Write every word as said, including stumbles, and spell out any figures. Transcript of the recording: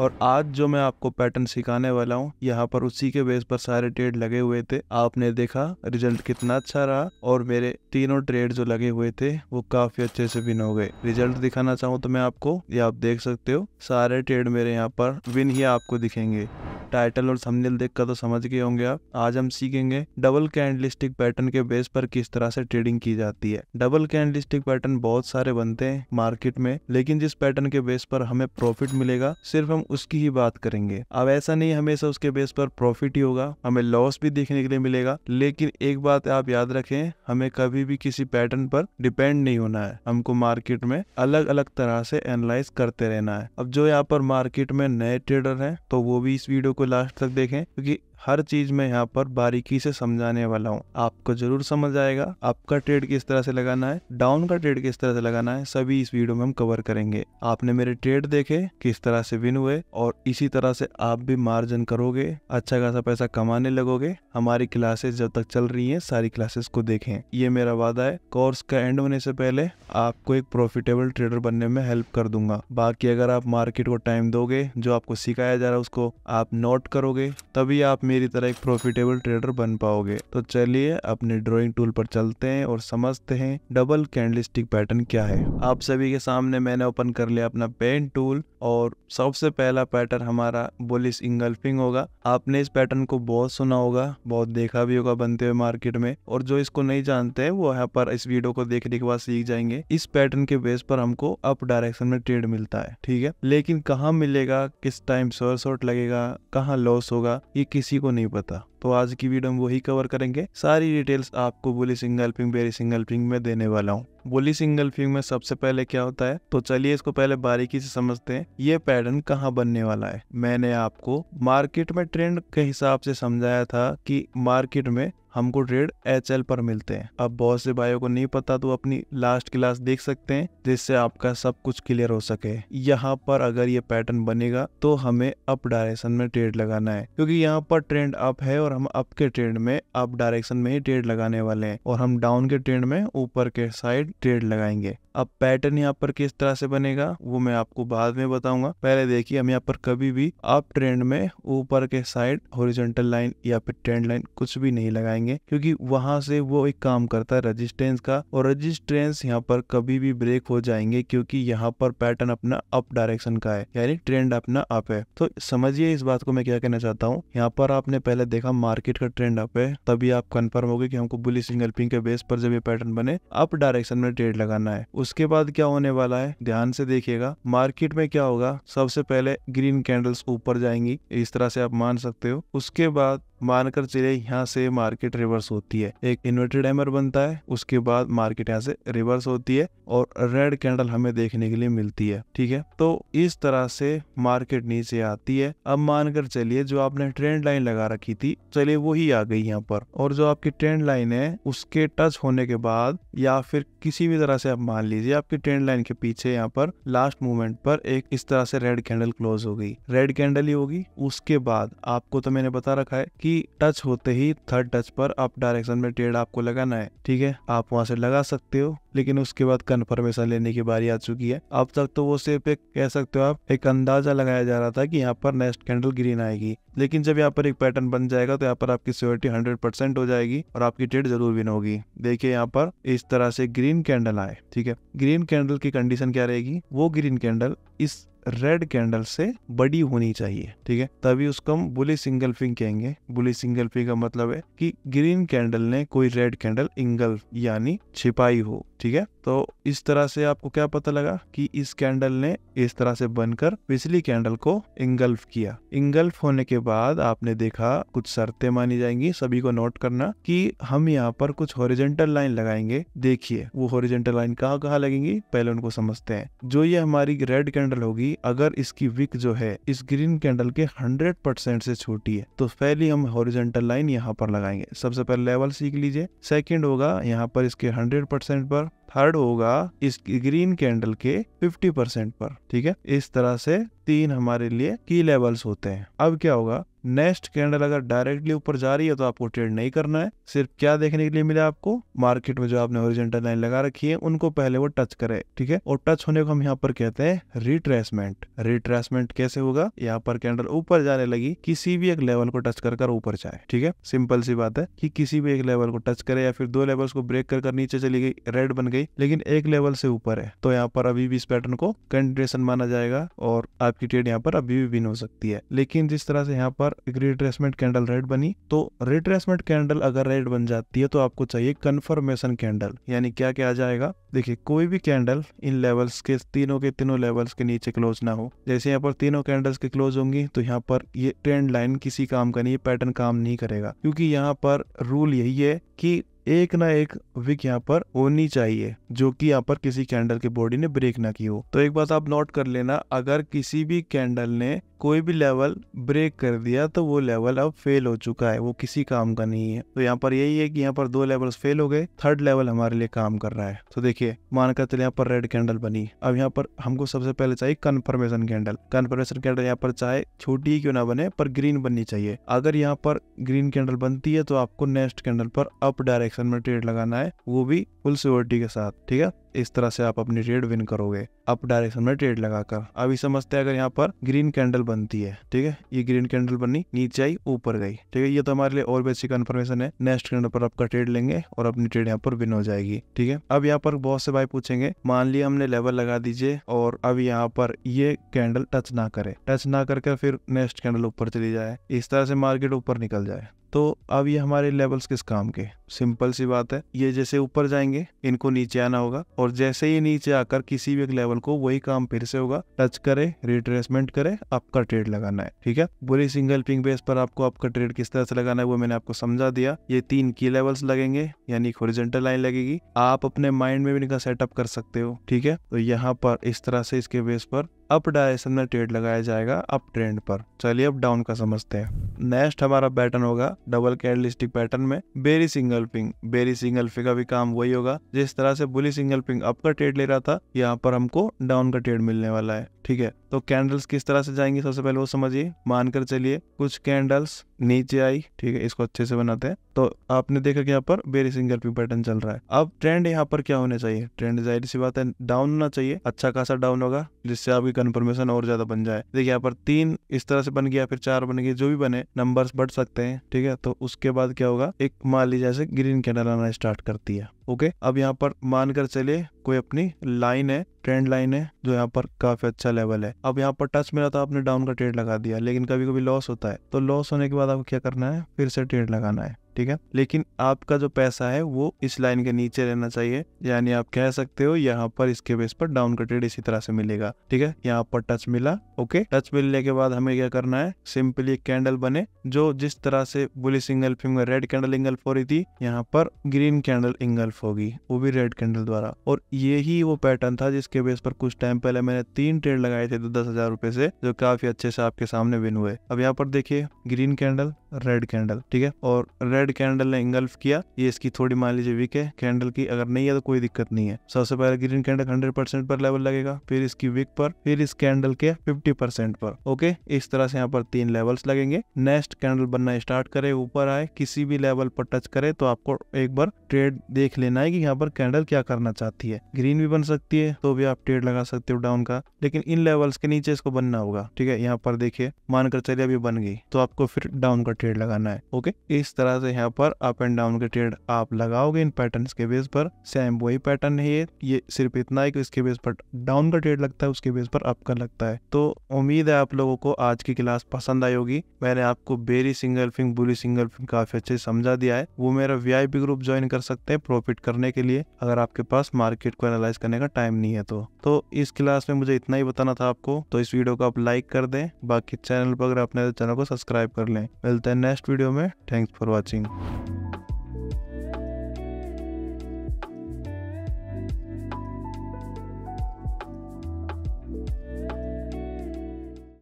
और आज जो मैं आपको पैटर्न सिखाने वाला हूँ यहाँ पर उसी के बेस पर सारे ट्रेड लगे हुए थे। आपने देखा रिजल्ट कितना अच्छा रहा और मेरे तीनों ट्रेड जो लगे हुए थे वो काफी अच्छे से विन हो गए। रिजल्ट दिखाना चाहूँ तो मैं आपको, ये आप देख सकते हो, सारे ट्रेड मेरे यहाँ पर विन ही आपको दिखेंगे। टाइटल और थंबनेल देखकर तो समझ गए होंगे आप। आज हम सीखेंगे डबल कैंडलस्टिक पैटर्न के बेस पर किस तरह से ट्रेडिंग की जाती है। डबल कैंडलस्टिक पैटर्न बहुत सारे बनते हैं मार्केट में, लेकिन जिस पैटर्न के बेस पर हमें प्रॉफिट मिलेगा सिर्फ हम उसकी ही बात करेंगे। अब ऐसा नहीं हमेशा उसके बेस पर प्रॉफिट ही होगा, हमें लॉस भी देखने के लिए मिलेगा। लेकिन एक बात आप याद रखें, हमें कभी भी किसी पैटर्न पर डिपेंड नहीं होना है, हमको मार्केट में अलग अलग तरह से एनालाइज करते रहना है। अब जो यहाँ पर मार्केट में नए ट्रेडर है तो वो भी इस वीडियो को लास्ट तक देखें, क्योंकि हर चीज मैं यहाँ पर बारीकी से समझाने वाला हूँ। आपको जरूर समझ आएगा आपका ट्रेड किस तरह से लगाना है, डाउन का ट्रेड किस तरह से लगाना है, सभी इस वीडियो में हम कवर करेंगे। आपने मेरे ट्रेड देखे किस तरह से विन हुए, और इसी तरह से आप भी मार्जिन करोगे, अच्छा खासा पैसा कमाने लगोगे। हमारी क्लासेस जब तक चल रही है सारी क्लासेस को देखें, ये मेरा वादा है। कोर्स का एंड होने से पहले आपको एक प्रॉफिटेबल ट्रेडर बनने में हेल्प कर दूंगा। बाकी अगर आप मार्केट को टाइम दोगे, जो आपको सिखाया जा रहा है उसको आप नोट करोगे, तभी आप मेरी तरह एक प्रॉफिटेबल ट्रेडर बन पाओगे। तो चलिए अपने ड्राइंग टूल पर चलते हैं और समझते हैं डबल कैंडलस्टिक पैटर्न क्या है। आप सभी के सामने मैंने ओपन कर लिया अपना पेन टूल, और सबसे पहला पैटर्न हमारा बुलिश इंगल्फिंग होगा। आपने इस पैटर्न को बहुत सुना होगा, बहुत देखा भी होगा बनते हुए मार्केट में, और जो इसको नहीं जानते हैं वो यहाँ पर इस वीडियो को देखने के बाद सीख जाएंगे। इस पैटर्न के बेस पर हमको अप डायरेक्शन में ट्रेड मिलता है, ठीक है, लेकिन कहाँ मिलेगा, किस टाइम शॉर्ट शॉर्ट लगेगा, कहाँ लॉस होगा, ये किसी को नहीं पता। तो आज की वीडियो हम वही कवर करेंगे, सारी डिटेल्स आपको बुलिश इंगल्फिंग, बेरिश इंगल्फिंग में देने वाला हूँ। बुलिश इंगल्फिंग में सबसे पहले क्या होता है, तो चलिए इसको पहले बारीकी से समझते हैं। ये पैटर्न कहाँ बनने वाला है, मैंने आपको मार्केट में ट्रेंड के हिसाब से समझाया था कि मार्केट में हमको ट्रेड एच एल पर मिलते हैं। अब बहुत से भाइयों को नहीं पता तो अपनी लास्ट क्लास देख सकते हैं, जिससे आपका सब कुछ क्लियर हो सके। यहाँ पर अगर ये पैटर्न बनेगा तो हमें अप डायरेक्शन में ट्रेड लगाना है, क्योंकि यहाँ पर ट्रेंड अप है और हम अप के ट्रेंड में अप डायरेक्शन में ही ट्रेड लगाने वाले हैं, और हम डाउन के ट्रेंड में ऊपर के साइड ट्रेड लगाएंगे। अब पैटर्न यहाँ पर किस तरह से बनेगा वो मैं आपको बाद में बताऊंगा। पहले देखिए, हम यहाँ पर कभी भी अप ट्रेंड में ऊपर के साइड हॉरिजॉन्टल लाइन या फिर ट्रेंड लाइन कुछ भी नहीं लगाएंगे, क्योंकि वहां से वो एक काम करता है रेजिस्टेंस का, और रेजिस्टेंस यहाँ पर कभी भी ब्रेक हो जाएंगे, क्योंकि यहाँ पर पैटर्न अपना अप डायरेक्शन का है, यानी ट्रेंड अपना अप है। तो समझिए इस बात को मैं क्या कहना चाहता हूँ। यहाँ पर आपने पहले देखा मार्केट का ट्रेंड अप है, तभी आप कंफर्म हो गए कि हमको बुलिश इंगल्फिंग के बेस पर जब ये पैटर्न बने अप डायरेक्शन में ट्रेड लगाना है। उसके बाद क्या होने वाला है, ध्यान से देखिएगा। मार्केट में क्या होगा, सबसे पहले ग्रीन कैंडल्स ऊपर जाएंगी, इस तरह से आप मान सकते हो। उसके बाद मानकर चले यहाँ से मार्केट रिवर्स होती है, एक इन्वर्टेड हैमर बनता है, उसके बाद मार्केट यहाँ से रिवर्स होती है और रेड कैंडल हमें देखने के लिए मिलती है, ठीक है। तो इस तरह से मार्केट नीचे आती है। अब मानकर चलिए जो आपने ट्रेंड लाइन लगा रखी थी, चलिए वही आ गई यहाँ पर, और जो आपकी ट्रेंड लाइन है उसके टच होने के बाद, या फिर किसी भी तरह से आप मान लीजिए आपकी ट्रेंड लाइन के पीछे यहाँ पर लास्ट मूवमेंट पर एक इस तरह से रेड कैंडल क्लोज हो गई, रेड कैंडल ही होगी। उसके बाद आपको तो मैंने बता रखा है कि टच होते ही थर्ड टच पर अप डायरेक्शन में ट्रेड आपको लगाना है, ठीक है, आप वहां से लगा सकते हो। लेकिन उसके बाद कंफर्मेशन लेने की बारी आ चुकी है। अब तक तो वो सिर्फ एक, कह सकते हो आप, एक अंदाजा लगाया जा रहा था कि यहाँ पर नेक्स्ट कैंडल ग्रीन आएगी, लेकिन जब यहाँ पर एक पैटर्न बन जाएगा तो यहाँ पर आपकी सिक्योरिटी हंड्रेड परसेंट हो जाएगी और आपकी ट्रेड जरूर विन होगी। देखिए यहाँ पर इस तरह से ग्रीन कैंडल आए, ठीक है, ग्रीन कैंडल की कंडीशन क्या रहेगी, वो ग्रीन कैंडल इस रेड कैंडल से बड़ी होनी चाहिए, ठीक है, तभी उसको हम बुलिश इंगल्फिंग कहेंगे। बुलिश इंगल्फिंग का मतलब है कि ग्रीन कैंडल ने कोई रेड कैंडल इंगल्फ यानी छिपाई हो, ठीक है। तो इस तरह से आपको क्या पता लगा कि इस कैंडल ने इस तरह से बनकर पिछली कैंडल को इंगल्फ किया। इंगल्फ होने के बाद आपने देखा कुछ शर्तें मानी जाएंगी, सभी को नोट करना कि हम यहाँ पर कुछ हॉरिजॉन्टल लाइन लगाएंगे। देखिए वो हॉरिजॉन्टल लाइन कहाँ कहाँ लगेंगी, पहले उनको समझते हैं। जो ये हमारी रेड कैंडल होगी, अगर इसकी विक जो है इस ग्रीन कैंडल के हंड्रेड परसेंट से छोटी है, तो पहले हम हॉरिजॉन्टल लाइन यहाँ पर लगाएंगे। सबसे पहले लेवल सीख लीजिए, सेकेंड होगा यहाँ पर इसके हंड्रेड परसेंट पर, थर्ड होगा इस ग्रीन कैंडल के फिफ्टी परसेंट पर, ठीक है। इस तरह से तीन हमारे लिए की लेवल्स होते हैं। अब क्या होगा, नेक्स्ट कैंडल अगर डायरेक्टली ऊपर जा रही है तो आपको ट्रेड नहीं करना है। सिर्फ क्या देखने के लिए मिला आपको, मार्केट में जो आपने हॉरिजॉन्टल लाइन लगा रखी है उनको पहले वो टच करे, ठीक है। और टच होने को हम यहाँ पर कहते हैं रिट्रेसमेंट। रिट्रेसमेंट कैसे होगा, यहाँ पर कैंडल ऊपर जाने लगी, किसी भी एक लेवल को टच कर कर ऊपर जाए, ठीक है। सिंपल सी बात है कि किसी भी एक लेवल को टच करे या फिर दो लेवल्स को ब्रेक कर कर नीचे चली गई, रेड बन गई, लेकिन एक लेवल से ऊपर है तो यहाँ पर अभी भी इस पैटर्न को कंटिन्यूएशन माना जाएगा और आपकी ट्रेड यहाँ पर अभी भी विन हो सकती है। लेकिन जिस तरह से यहाँ पर एक रिट्रेसमेंट कैंडल रेड बनी, तो रिट्रेसमेंट कैंडल अगर रेड बन जाती है तो आपको चाहिए कंफर्मेशन कैंडल। यानी क्या क्या आ जाएगा, देखिए कोई भी कैंडल इन लेवल्स के तीनों के तीनों लेवल्स के नीचे क्लोज ना हो। जैसे यहाँ पर तीनों कैंडल्स के क्लोज होंगी तो यहाँ पर ये ट्रेंड लाइन किसी काम का नहीं, पैटर्न काम नहीं करेगा, क्योंकि यहाँ पर रूल यही है कि एक ना एक विक यहाँ पर होनी चाहिए जो कि यहाँ पर किसी कैंडल के बॉडी ने ब्रेक ना की हो। तो एक बात आप नोट कर लेना, अगर किसी भी कैंडल ने कोई भी लेवल ब्रेक कर दिया तो वो लेवल अब फेल हो चुका है, वो किसी काम का नहीं है। तो यहाँ पर यही है कि यहाँ पर दो लेवल्स फेल हो गए, थर्ड लेवल हमारे लिए काम कर रहा है। तो देखिए मानकर चले यहाँ पर रेड कैंडल बनी, अब यहाँ पर हमको सबसे पहले चाहिए कन्फर्मेशन कैंडल। कन्फर्मेशन कैंडल यहाँ पर चाहे छोटी ही क्यों ना बने पर ग्रीन बननी चाहिए। अगर यहाँ पर ग्रीन कैंडल बनती है तो आपको नेक्स्ट कैंडल पर अप डायरेक्शन में ट्रेड लगाना है, वो भी फुल सिक्योरिटी के साथ, ठीक है। इस तरह से आप अपनी ट्रेड विन करोगे अप डायरेक्शन में ट्रेड लगाकर। अभी समझते हैं अगर यहाँ पर ग्रीन कैंडल बनती है, ठीक है, ये ग्रीन कैंडल बनी, नीचे आई, ऊपर गई, ठीक है, ये तो हमारे लिए और बेसिक कंफर्मेशन है। नेक्स्ट कैंडल पर आपका ट्रेड लेंगे और अपनी ट्रेड यहाँ पर विन हो जाएगी, ठीक है। अब यहाँ पर बहुत से भाई पूछेंगे, मान लिया हमने लेवल लगा दीजिए और अब यहाँ पर ये कैंडल टच ना करे, टच ना करके फिर नेक्स्ट कैंडल ऊपर चली जाए, इस तरह से मार्केट ऊपर निकल जाए, तो अब ये हमारे लेवल्स किस काम के। सिंपल सी बात है, ये जैसे ऊपर जाएंगे इनको नीचे आना होगा और जैसे ही नीचे आकर किसी भी एक लेवल को वही काम फिर से होगा, टच करे, रिट्रेसमेंट करे, आपका ट्रेड लगाना है, ठीक है। पूरी सिंगल पिंग बेस पर आपको आपका ट्रेड किस तरह से लगाना है वो मैंने आपको समझा दिया। ये तीन की लेवल्स लगेंगे, यानी हॉरिजॉन्टल लाइन लगेगी, आप अपने माइंड में भी इनका सेटअप कर सकते हो, ठीक है। तो यहाँ पर इस तरह से इसके बेस पर अप डायरेक्शन में ट्रेड लगाया जाएगा अप ट्रेंड पर। चलिए अब डाउन का समझते हैं। नेक्स्ट हमारा पैटर्न होगा डबल कैंडलस्टिक पैटर्न में bearish single ping. Bearish single ping का भी काम वही होगा, जिस तरह से बुलिश सिंगल पिंग अप का ट्रेड ले रहा था, यहाँ पर हमको डाउन का ट्रेड मिलने वाला है, ठीक है। तो कैंडल्स किस तरह से जाएंगे सबसे पहले वो समझिए। मानकर चलिए कुछ कैंडल्स नीचे आई, ठीक है, इसको अच्छे से बनाते हैं। तो आपने देखा कि यहाँ पर बेरी सिंगल पिंग पैटर्न चल रहा है। अब ट्रेंड यहाँ पर क्या होने चाहिए, ट्रेंड जाहिर सी बात है डाउन होना चाहिए, अच्छा खासा डाउन होगा जिससे आपकी कन्फर्मेशन और ज्यादा बन जाए। देखिए यहाँ पर तीन इस तरह से बन गया, फिर चार बन गए, जो भी बने नंबर्स बढ़ सकते हैं, ठीक है। तो उसके बाद क्या होगा, एक मान लीजिए जैसे ग्रीन कैंडल आना स्टार्ट करती है, ओके। अब यहाँ पर मानकर चलिए कोई अपनी लाइन है, ट्रेंड लाइन है, जो यहाँ पर काफी अच्छा लेवल है। अब यहाँ पर टच मिला था, आपने डाउन का ट्रेड लगा दिया, लेकिन कभी कभी लॉस होता है, तो लॉस होने के बाद आपको क्या करना है, फिर से ट्रेड लगाना है, ठीक है। लेकिन आपका जो पैसा है वो इस लाइन के नीचे रहना चाहिए, यानी आप कह सकते हो यहाँ पर इसके बेस पर डाउन का ट्रेड इसी तरह से मिलेगा, ठीक है। यहाँ पर टच मिला, ओके, टच मिलने के बाद हमें क्या करना है, सिंपली कैंडल बने जो जिस तरह से बुलिश सिंगल पिंग में रेड कैंडल इंगल्फ हो रही थी, यहाँ पर ग्रीन कैंडल इंगल्फ होगी, वो भी रेड कैंडल द्वारा। और यही वो पैटर्न था जिसके बेस पर कुछ टाइम पहले मैंने तीन ट्रेड लगाए थे दस हजार रूपए से, जो काफी अच्छे से आपके सामने विन हुए। अब यहाँ पर देखिए ग्रीन कैंडल, रेड कैंडल, ठीक है, और रेड कैंडल ने इंगल्फ किया, ये इसकी थोड़ी मान लीजिए वीक है कैंडल की, अगर नहीं है तो कोई दिक्कत नहीं है। सबसे पहले ग्रीन कैंडल हंड्रेड परसेंट पर लेवल लगेगा, फिर इसकी वीक पर, फिर इस कैंडल के फिफ्टी परसेंट पर, ओके। इस तरह से यहाँ पर तीन लेवल्स लगेंगे। नेक्स्ट कैंडल बनना स्टार्ट करे, ऊपर आए, किसी भी लेवल पर टच करे तो आपको एक बार ट्रेड देख लेना है कि यहाँ पर कैंडल क्या करना चाहती है। ग्रीन भी बन सकती है तो भी आप ट्रेड लगा सकते हो डाउन का, लेकिन इन लेवल्स के नीचे इसको बनना होगा, ठीक है। यहाँ पर देखिए मानकर चलिए अभी बन गई, तो आपको फिर डाउन का ट्रेड लगाना है, ओके। इस तरह से यहाँ पर अप एंड डाउन के ट्रेड आप लगाओगे इन पैटर्न्स के बेस पर। सेम वही पैटर्न है ये, ये सिर्फ इतना है कि इसके बेस पर डाउन का ट्रेड लगता है, उसके बेस पर अप का लगता है। तो उम्मीद है आप लोगों को आज की क्लास पसंद आई होगी। मैंने आपको berry single ping, bullish single ping काफी अच्छे से समझा दिया है। वो मेरा वीआईपी ग्रुप ज्वाइन कर सकते हैं प्रॉफिट करने के लिए, अगर आपके पास मार्केट को एनालाइज करने का टाइम नहीं है तो। तो इस क्लास में मुझे इतना ही बताना था आपको, तो इस वीडियो को आप लाइक कर दें, बाकी चैनल पर अगर आपने चैनल को सब्सक्राइब कर लें। मिलते हैं नेक्स्ट वीडियो में, थैंक्स फॉर वॉचिंग।